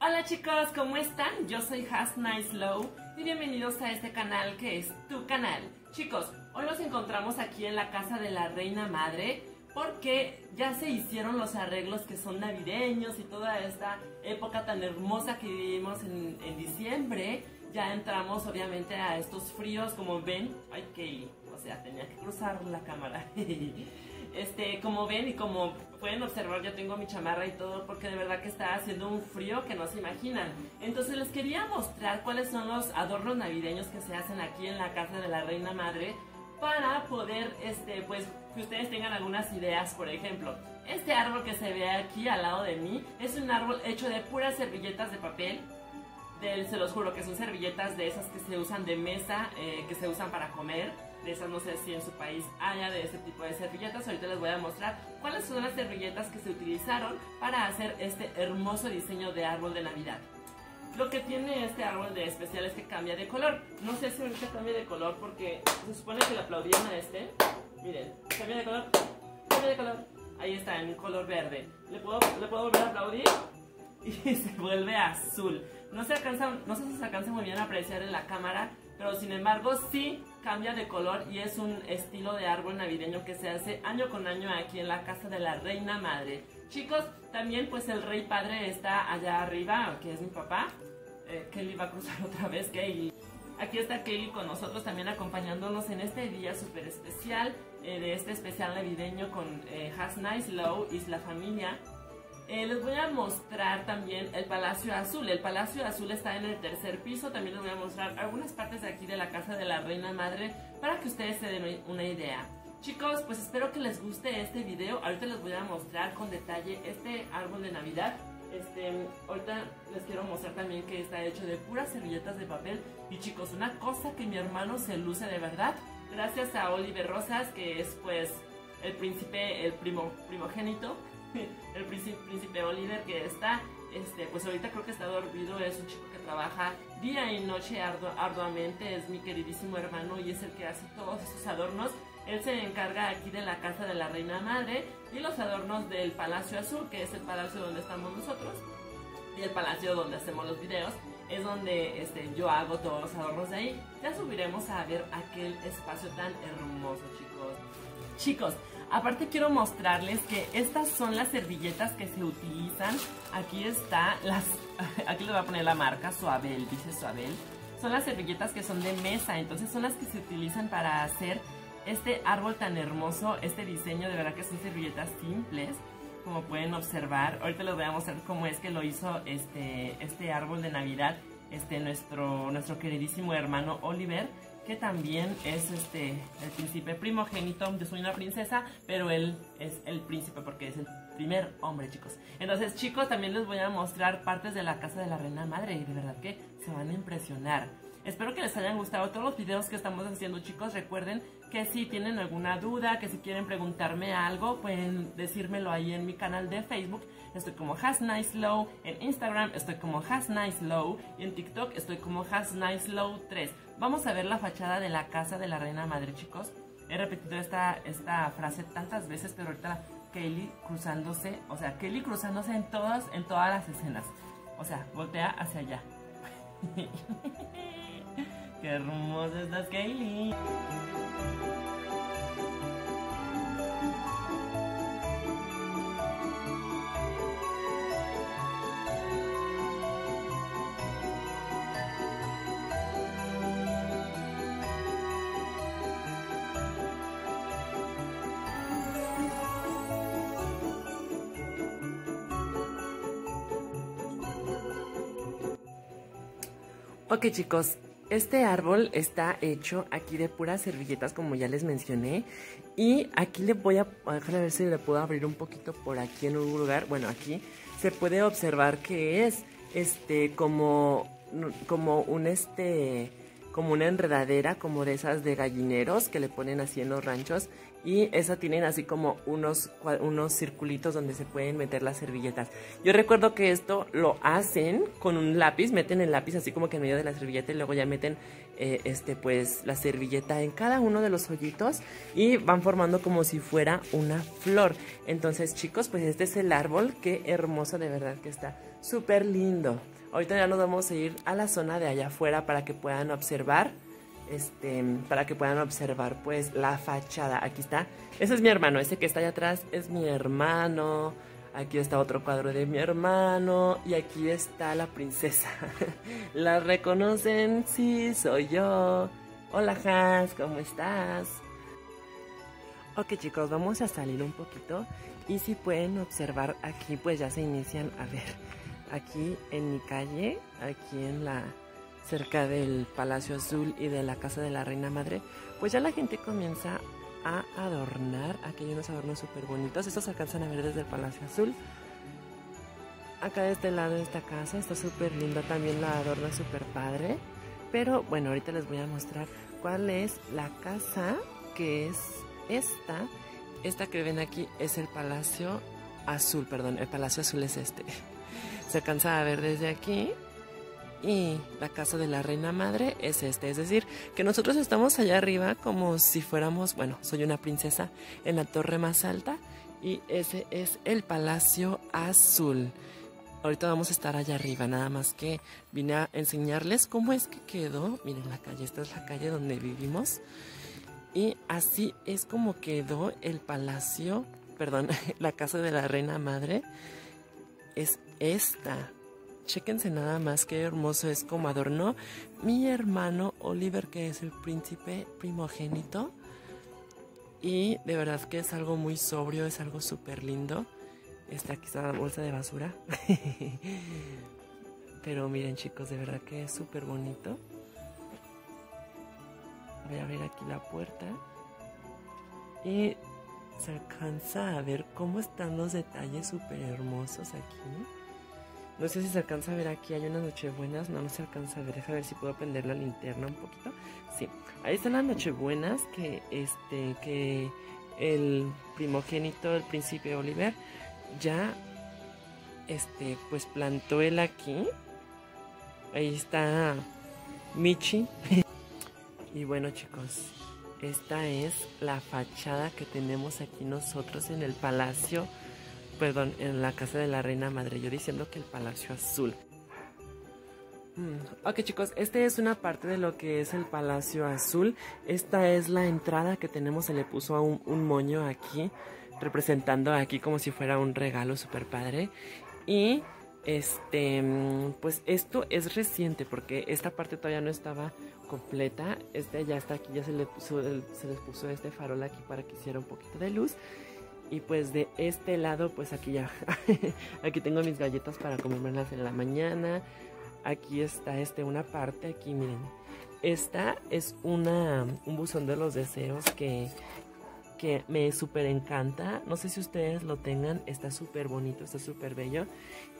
Hola chicos, ¿cómo están? Yo soy Hass Nicelow y bienvenidos a este canal que es tu canal. Chicos, hoy nos encontramos aquí en la casa de la Reina Madre porque ya se hicieron los arreglos que son navideños y toda esta época tan hermosa que vivimos en diciembre. Ya entramos obviamente a estos fríos, como ven. Ay, Kaylee, o sea, tenía que cruzar la cámara. Como ven y como pueden observar, yo tengo mi chamarra y todo porque de verdad que está haciendo un frío que no se imaginan. Entonces les quería mostrar cuáles son los adornos navideños que se hacen aquí en la casa de la Reina Madre para poder, pues, que ustedes tengan algunas ideas. Por ejemplo, este árbol que se ve aquí al lado de mí es un árbol hecho de puras servilletas de papel. Se los juro que son servilletas de esas que se usan de mesa, que se usan para comer. De esas no sé si en su país haya de este tipo de servilletas. Ahorita les voy a mostrar cuáles son las servilletas que se utilizaron para hacer este hermoso diseño de árbol de Navidad. Lo que tiene este árbol de especial es que cambia de color. No sé si ahorita cambia de color porque se supone que le aplaudían a este. Miren, cambia de color, cambia de color. Ahí está, en color verde. ¿Le puedo volver a aplaudir? Y se vuelve azul. No sé si se alcanza muy bien a apreciar en la cámara, pero sin embargo sí cambia de color y es un estilo de árbol navideño que se hace año con año aquí en la casa de la Reina Madre. Chicos, también pues el Rey Padre está allá arriba, que es mi papá. Kaylee va a cruzar otra vez, Kaylee. Aquí está Kaylee con nosotros también acompañándonos en este día súper especial, de este especial navideño con Hass Nicelow y la familia. Les voy a mostrar también el Palacio Azul. El Palacio Azul está en el tercer piso. También les voy a mostrar algunas partes de aquí de la casa de la Reina Madre para que ustedes se den una idea. Chicos, pues espero que les guste este video. Ahorita les voy a mostrar con detalle este árbol de Navidad. Ahorita les quiero mostrar también que está hecho de puras servilletas de papel. Y chicos, una cosa que mi hermano se luce de verdad, gracias a Oliver Rosas, que es pues el príncipe, el primogénito. El príncipe Oliver, que está, pues ahorita creo que está dormido. Es un chico que trabaja día y noche arduamente, es mi queridísimo hermano y es el que hace todos esos adornos. Él se encarga aquí de la casa de la Reina Madre y los adornos del Palacio Azul, que es el palacio donde estamos nosotros, y el palacio donde hacemos los videos, es donde yo hago todos los adornos de ahí. Ya subiremos a ver aquel espacio tan hermoso, chicos. Chicos, aparte quiero mostrarles que estas son las servilletas que se utilizan. Aquí está, aquí le voy a poner la marca Suavel, dice Suavel. Son las servilletas que son de mesa, entonces son las que se utilizan para hacer este árbol tan hermoso, este diseño. De verdad que son servilletas simples, como pueden observar. Ahorita les voy a mostrar cómo es que lo hizo este árbol de Navidad, nuestro queridísimo hermano Oliver, que también es el príncipe primogénito. Yo soy una princesa, pero él es el príncipe porque es el primer hombre, chicos. Entonces, chicos, también les voy a mostrar partes de la casa de la Reina Madre y de verdad que se van a impresionar. Espero que les hayan gustado todos los videos que estamos haciendo, chicos. Recuerden que si tienen alguna duda, que si quieren preguntarme algo, pueden decírmelo ahí en mi canal de Facebook. Estoy como Hass Nicelow, en Instagram estoy como Hass Nicelow y en TikTok estoy como Hass Nicelow 3. Vamos a ver la fachada de la casa de la Reina Madre, chicos. He repetido esta frase tantas veces, pero ahorita Kaylee cruzándose, o sea, Kaylee cruzándose en todas las escenas. O sea, voltea hacia allá. ¡Qué hermosa estás, Kaylee! Ok, chicos, este árbol está hecho aquí de puras servilletas, como ya les mencioné. Y aquí le voy a dejar, a ver si le puedo abrir un poquito por aquí en un lugar. Bueno, aquí se puede observar que es como un como una enredadera, como de esas de gallineros que le ponen así en los ranchos, y esa tienen así como unos circulitos donde se pueden meter las servilletas. Yo recuerdo que esto lo hacen con un lápiz, meten el lápiz así como que en medio de la servilleta y luego ya meten pues la servilleta en cada uno de los hoyitos y van formando como si fuera una flor. Entonces, chicos, pues este es el árbol, qué hermoso, de verdad que está súper lindo. Ahorita ya nos vamos a ir a la zona de allá afuera para que puedan observar, pues la fachada. Aquí está, ese es mi hermano, ese que está allá atrás es mi hermano, aquí está otro cuadro de mi hermano y aquí está la princesa. ¿La reconocen? Sí, soy yo. Hola Hass, ¿cómo estás? Ok chicos, vamos a salir un poquito y si pueden observar aquí pues ya se inician, a ver, aquí en mi calle, aquí en la... cerca del Palacio Azul y de la Casa de la Reina Madre, pues ya la gente comienza a adornar. Aquí hay unos adornos súper bonitos, estos se alcanzan a ver desde el Palacio Azul. Acá de este lado de esta casa está súper linda, también la adorna súper padre. Pero bueno, ahorita les voy a mostrar cuál es la casa, que es esta. Esta que ven aquí es el Palacio Azul, perdón, el Palacio Azul es este. Se alcanza a ver desde aquí. Y la Casa de la Reina Madre es este, es decir, que nosotros estamos allá arriba como si fuéramos, bueno, soy una princesa en la torre más alta y ese es el Palacio Azul. Ahorita vamos a estar allá arriba, nada más que vine a enseñarles cómo es que quedó. Miren la calle, esta es la calle donde vivimos y así es como quedó el Palacio, perdón, la Casa de la Reina Madre es esta. Chéquense nada más qué hermoso es como adornó mi hermano Oliver, que es el príncipe primogénito. Y de verdad que es algo muy sobrio, es algo súper lindo. Aquí está la bolsa de basura. Pero miren chicos, de verdad que es súper bonito. Voy a abrir aquí la puerta. Y se alcanza a ver cómo están los detalles súper hermosos aquí. No sé si se alcanza a ver aquí, hay unas nochebuenas, no se alcanza a ver, deja ver si puedo prender la linterna un poquito. Sí, ahí están las nochebuenas que, que el primogénito, el príncipe Oliver, ya pues plantó él aquí. Ahí está Michi. Y bueno chicos, esta es la fachada que tenemos aquí nosotros en el Palacio, perdón, en la Casa de la Reina Madre, yo diciendo que el Palacio Azul. Ok chicos, esta es una parte de lo que es el Palacio Azul. Esta es la entrada que tenemos, se le puso a un moño aquí, representando aquí como si fuera un regalo super padre. Y pues esto es reciente porque esta parte todavía no estaba completa. Ya está aquí, ya se les puso este farol aquí para que hiciera un poquito de luz. Y pues de este lado, pues aquí ya, aquí tengo mis galletas para comérmelas en la mañana. Aquí está una parte, aquí miren. Esta es un buzón de los deseos que me súper encanta. No sé si ustedes lo tengan, está súper bonito, está súper bello.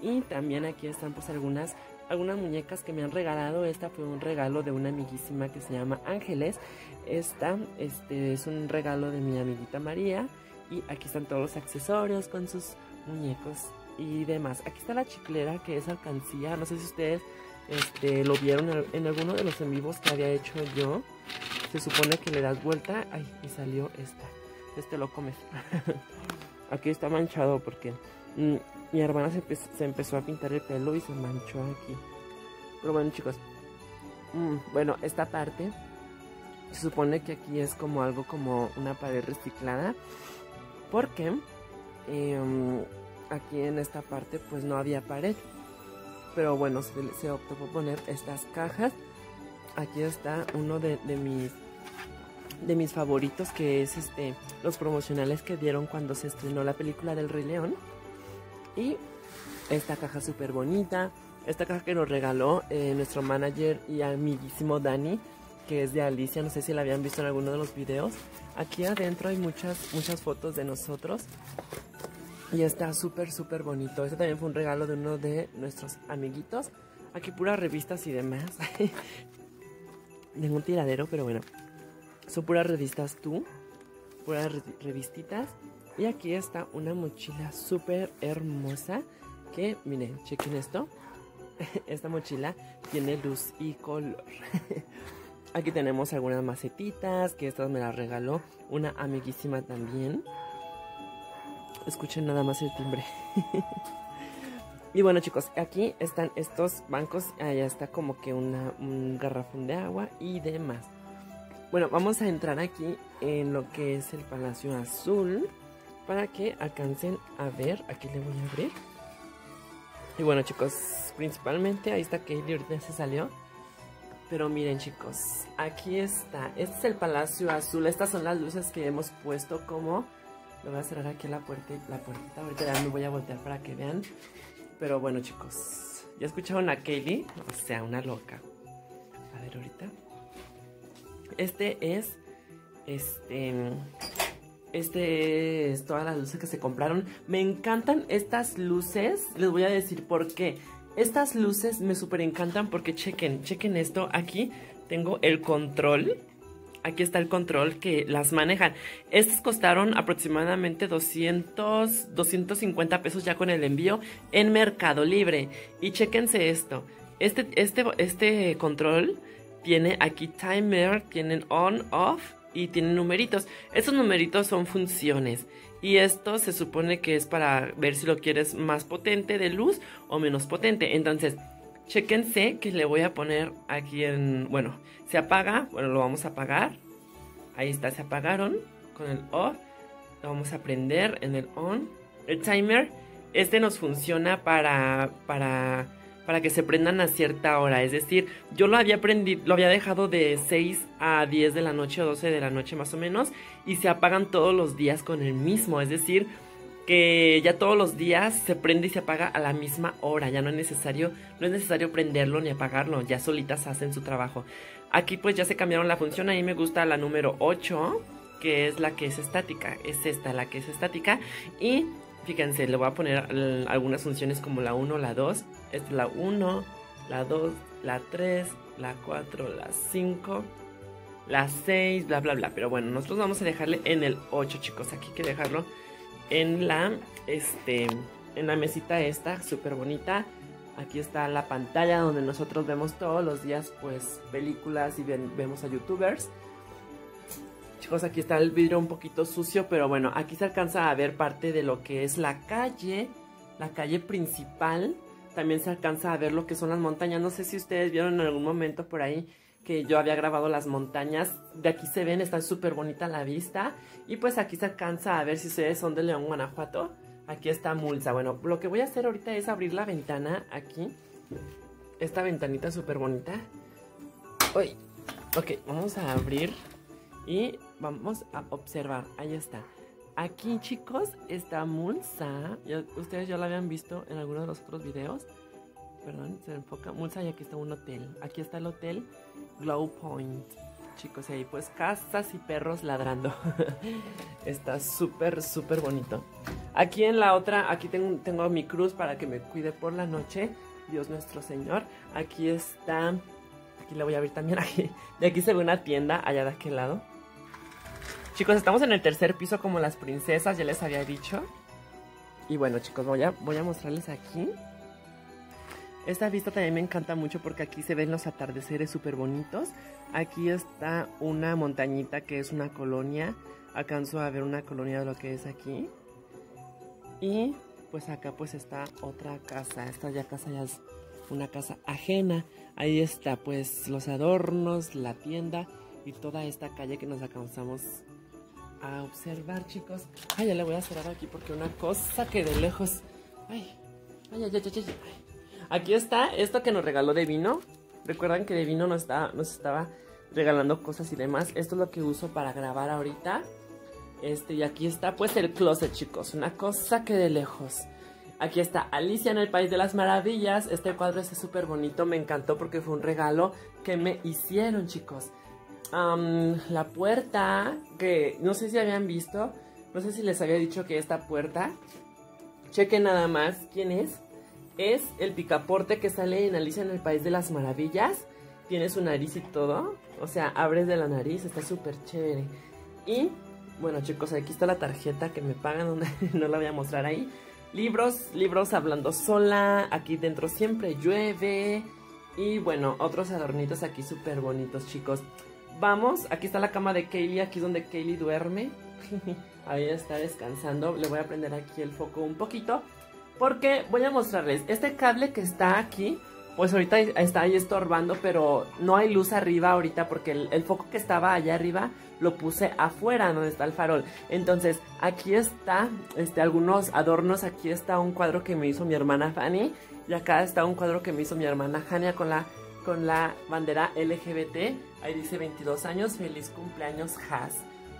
Y también aquí están pues algunas muñecas que me han regalado. Esta fue un regalo de una amiguísima que se llama Ángeles. Esta es un regalo de mi amiguita María. Y aquí están todos los accesorios con sus muñecos y demás. Aquí está la chiclera, que es alcancía. No sé si ustedes lo vieron en alguno de los en vivos que había hecho yo. Se supone que le das vuelta. Ay, y salió esta. Lo comes. Aquí está manchado porque mi hermana se empezó a pintar el pelo y se manchó aquí. Pero bueno, chicos. Bueno, esta parte se supone que aquí es como algo como una pared reciclada. Porque aquí en esta parte pues no había pared. Pero bueno, se optó por poner estas cajas. Aquí está uno de mis favoritos, que es los promocionales que dieron cuando se estrenó la película del Rey León. Y esta caja súper bonita. Esta caja que nos regaló nuestro manager y amiguísimo Dani, que es de Alicia, no sé si la habían visto en alguno de los videos. Aquí adentro hay muchas fotos de nosotros y está súper bonito. Este también fue un regalo de uno de nuestros amiguitos. Aquí puras revistas y demás. ningún tiradero, pero bueno. Son puras revistas tú, puras revistitas. Y aquí está una mochila súper hermosa que, miren, chequen esto. Esta mochila tiene luz y color. Aquí tenemos algunas macetitas, que estas me las regaló una amiguísima también. Escuchen nada más el timbre. Y bueno, chicos, aquí están estos bancos. Allá está como que un garrafón de agua y demás. Bueno, vamos a entrar aquí en lo que es el Palacio Azul para que alcancen a ver. Aquí le voy a abrir. Y bueno, chicos, principalmente ahí está Kaylee, ahorita se salió. Pero miren, chicos, aquí está. Este es el Palacio Azul. Estas son las luces que hemos puesto como... Le voy a cerrar aquí la puertita. Ahorita ya me voy a voltear para que vean. Pero bueno, chicos, ya escucharon a Kaylee. O sea, una loca. A ver, ahorita. Este es todas las luces que se compraron. Me encantan estas luces. Les voy a decir por qué. Estas luces me súper encantan porque chequen esto. Aquí tengo el control. Aquí está el control que las manejan. Estas costaron aproximadamente 250 pesos ya con el envío en Mercado Libre. Y chéquense esto. Este control tiene aquí timer, tienen on, off y tienen numeritos. Estos numeritos son funciones. Y esto se supone que es para ver si lo quieres más potente de luz o menos potente. Entonces... Chéquense que le voy a poner aquí en... Bueno, se apaga. Bueno, lo vamos a apagar. Ahí está, se apagaron con el off. Lo vamos a prender en el on. El timer, este nos funciona para que se prendan a cierta hora. Es decir, yo lo había dejado de 6 a 10 de la noche o 12 de la noche más o menos. Y se apagan todos los días con el mismo. Es decir... que ya todos los días se prende y se apaga a la misma hora. Ya no es necesario prenderlo ni apagarlo. Ya solitas hacen su trabajo. Aquí pues ya se cambiaron la función. A mí me gusta la número 8, que es la que es estática. Es esta la que es estática. Y fíjense, le voy a poner algunas funciones como la 1, la 2. Esta es la 1, la 2, la 3, la 4, la 5... la 6, bla bla bla. Pero bueno, nosotros vamos a dejarle en el 8, chicos. Aquí hay que dejarlo en la mesita esta, súper bonita. Aquí está la pantalla donde nosotros vemos todos los días, pues, películas y vemos a youtubers. Chicos, aquí está el vidrio un poquito sucio, pero bueno, aquí se alcanza a ver parte de lo que es la calle principal. También se alcanza a ver lo que son las montañas. No sé si ustedes vieron en algún momento por ahí que yo había grabado las montañas. De aquí se ven, está súper bonita la vista. Y pues aquí se alcanza a ver, si ustedes son de León, Guanajuato, aquí está Mulza. Bueno, lo que voy a hacer ahorita es abrir la ventana aquí. Esta ventanita súper bonita. Uy, ok, vamos a abrir y vamos a observar. Ahí está. Aquí, chicos, está Mulza. Ustedes ya la habían visto en alguno de los otros videos. Perdón, se enfoca Mulza y aquí está un hotel. Aquí está el hotel Glow Point. Chicos, ahí pues casas y perros ladrando. Está súper, súper bonito. Aquí en la otra, aquí tengo mi cruz para que me cuide por la noche. Dios nuestro Señor. Aquí está. Aquí la voy a abrir también. Aquí. De aquí se ve una tienda allá de aquel lado. Chicos, estamos en el tercer piso como las princesas, ya les había dicho. Y bueno, chicos, voy a mostrarles aquí. Esta vista también me encanta mucho porque aquí se ven los atardeceres súper bonitos. Aquí está una montañita que es una colonia. Alcanzo a ver una colonia de lo que es aquí. Y pues acá pues está otra casa. Esta ya es una casa ajena. Ahí está pues los adornos, la tienda y toda esta calle que nos alcanzamos a observar, chicos. Ay, ya le voy a cerrar aquí porque una cosa que de lejos... Ay. Aquí está esto que nos regaló de vino. Recuerdan que de vino nos estaba regalando cosas y demás. Esto es lo que uso para grabar ahorita. Y aquí está pues el closet, chicos. Una cosa que de lejos. Aquí está Alicia en el País de las Maravillas. Este cuadro es súper bonito. Me encantó porque fue un regalo que me hicieron, chicos. La puerta que no sé si habían visto. No sé si les había dicho que esta puerta... Chequen nada más quién es. Es el picaporte que sale en Alicia en el País de las Maravillas. tiene su nariz y todo. O sea, abres de la nariz, está súper chévere. Y, bueno, chicos, aquí está la tarjeta que me pagan, donde no la voy a mostrar ahí. Libros hablando sola, aquí dentro siempre llueve. Y, bueno, otros adornitos aquí súper bonitos, chicos. Vamos, aquí está la cama de Kaylee, aquí es donde Kaylee duerme. Ahí está descansando. Le voy a prender aquí el foco un poquito, porque voy a mostrarles este cable que está aquí. Pues ahorita está ahí estorbando, pero no hay luz arriba ahorita porque el foco que estaba allá arriba lo puse afuera donde está el farol. Entonces aquí está algunos adornos. Aquí está un cuadro que me hizo mi hermana Fanny, y acá está un cuadro que me hizo mi hermana Jania con la bandera LGBT. Ahí dice 22 años, feliz cumpleaños Hass.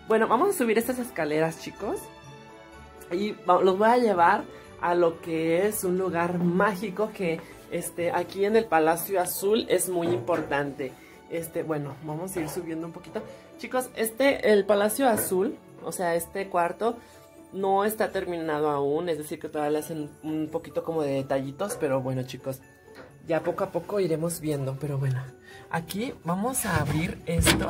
Bueno, vamos a subir estas escaleras, chicos, y los voy a llevar a lo que es un lugar mágico que aquí en el Palacio Azul es muy importante. Bueno, vamos a ir subiendo un poquito. Chicos, el Palacio Azul, o sea, este cuarto no está terminado aún, es decir, que todavía le hacen un poquito como de detallitos, pero bueno, chicos, ya poco a poco iremos viendo. Pero bueno, aquí vamos a abrir esto.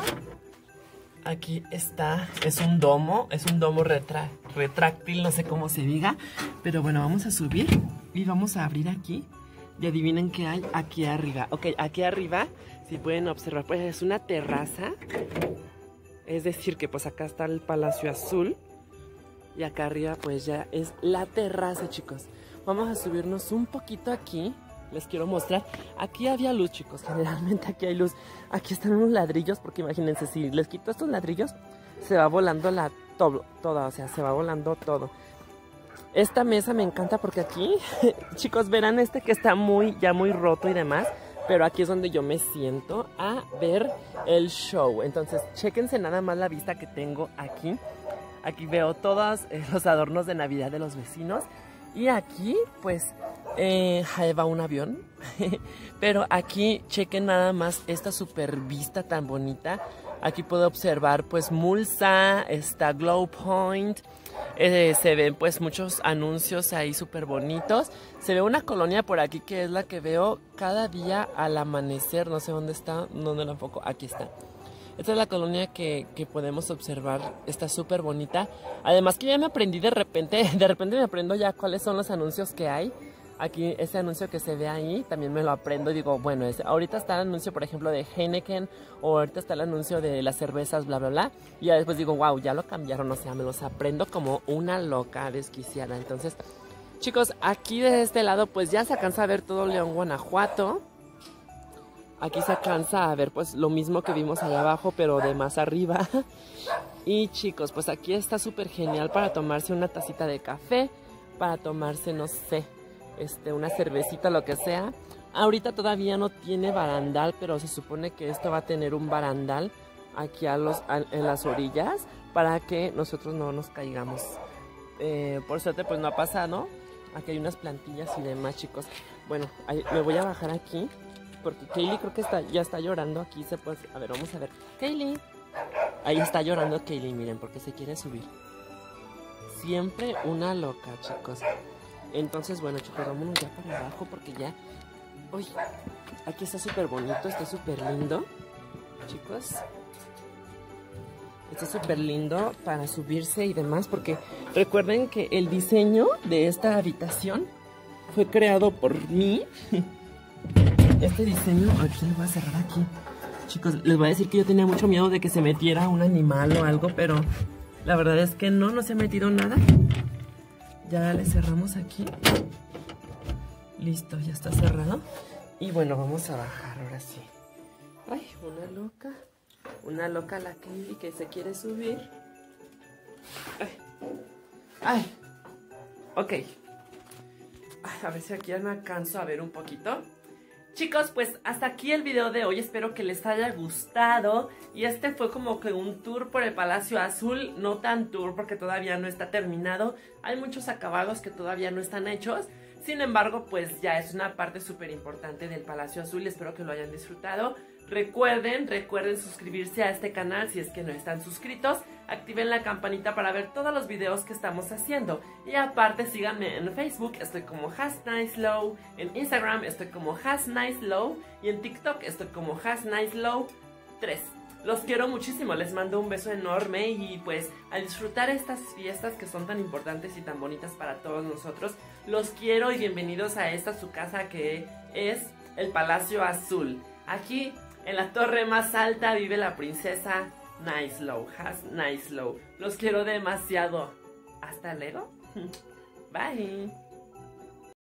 Aquí está, es un domo retráctil, no sé cómo se diga. Pero bueno, vamos a subir y vamos a abrir aquí. Y adivinen qué hay aquí arriba. Ok, aquí arriba, si pueden observar, pues es una terraza. Es decir que pues acá está el Palacio Azul. Y acá arriba pues ya es la terraza, chicos. Vamos a subirnos un poquito aquí. Les quiero mostrar, aquí había luz, chicos, generalmente aquí hay luz. Aquí están unos ladrillos, porque imagínense, si les quito estos ladrillos, se va volando toda, o sea, se va volando todo. Esta mesa me encanta porque aquí, chicos, verán que está ya muy roto y demás, pero aquí es donde yo me siento a ver el show. Entonces, chéquense nada más la vista que tengo aquí. Aquí veo todos los adornos de Navidad de los vecinos. Y aquí, pues, va un avión. Pero aquí, chequen nada más esta super vista tan bonita. Aquí puedo observar, pues, Mulza, está Glow Point. Se ven, pues, muchos anuncios ahí súper bonitos. Se ve una colonia por aquí que es la que veo cada día al amanecer. No sé dónde está, dónde la enfoco. Aquí está. Esta es la colonia que podemos observar, está súper bonita. Además que ya me aprendí de repente me aprendo ya cuáles son los anuncios que hay. Aquí, ese anuncio que se ve ahí, también me lo aprendo y digo, bueno, ahorita está el anuncio, por ejemplo, de Heineken, o ahorita está el anuncio de las cervezas, bla, bla, bla. Y ya después digo, wow, ya lo cambiaron, o sea, me los aprendo como una loca desquiciada. Entonces, chicos, aquí desde este lado, pues ya se alcanza a ver todo León, Guanajuato. Aquí se alcanza a ver pues lo mismo que vimos allá abajo, pero de más arriba. Y chicos, pues aquí está súper genial para tomarse una tacita de café, para tomarse, no sé, una cervecita, lo que sea. Ahorita todavía no tiene barandal, pero se supone que esto va a tener un barandal aquí en las orillas para que nosotros no nos caigamos. Por suerte pues no ha pasado. Aquí hay unas plantillas y demás, chicos. Bueno, me voy a bajar aquí, porque Kaylee creo que ya está llorando. Aquí se puede... A ver, vamos a ver. Kaylee. Ahí está llorando Kaylee, miren, porque se quiere subir. Siempre una loca, chicos. Entonces, bueno, chicos, vámonos ya para abajo porque ya... Uy, aquí está súper bonito, está súper lindo, chicos. Está súper lindo para subirse y demás, porque recuerden que el diseño de esta habitación fue creado por mí. Este diseño, ahorita lo voy a cerrar aquí. Chicos, les voy a decir que yo tenía mucho miedo de que se metiera un animal o algo, pero la verdad es que no se ha metido nada. Ya le cerramos aquí. Listo, ya está cerrado. Y bueno, vamos a bajar ahora sí. Ay, una loca la Kaylee que se quiere subir. Ay, ay, ok. A ver si aquí ya me alcanzo a ver un poquito. Chicos, pues hasta aquí el video de hoy, espero que les haya gustado, y este fue como que un tour por el Palacio Azul, no tan tour porque todavía no está terminado, hay muchos acabados que todavía no están hechos, sin embargo pues ya es una parte súper importante del Palacio Azul, espero que lo hayan disfrutado. Recuerden suscribirse a este canal si es que no están suscritos. Activen la campanita para ver todos los videos que estamos haciendo. Y aparte síganme en Facebook, estoy como Hass Nicelow. En Instagram estoy como Hass Nicelow. Y en TikTok estoy como Hass Nicelow 3. Los quiero muchísimo, les mando un beso enorme y pues a disfrutar estas fiestas que son tan importantes y tan bonitas para todos nosotros. Los quiero y bienvenidos a esta su casa que es el Palacio Azul. Aquí en la torre más alta vive la princesa Nicelow, Hass Nicelow. Los quiero demasiado. Hasta luego. Bye.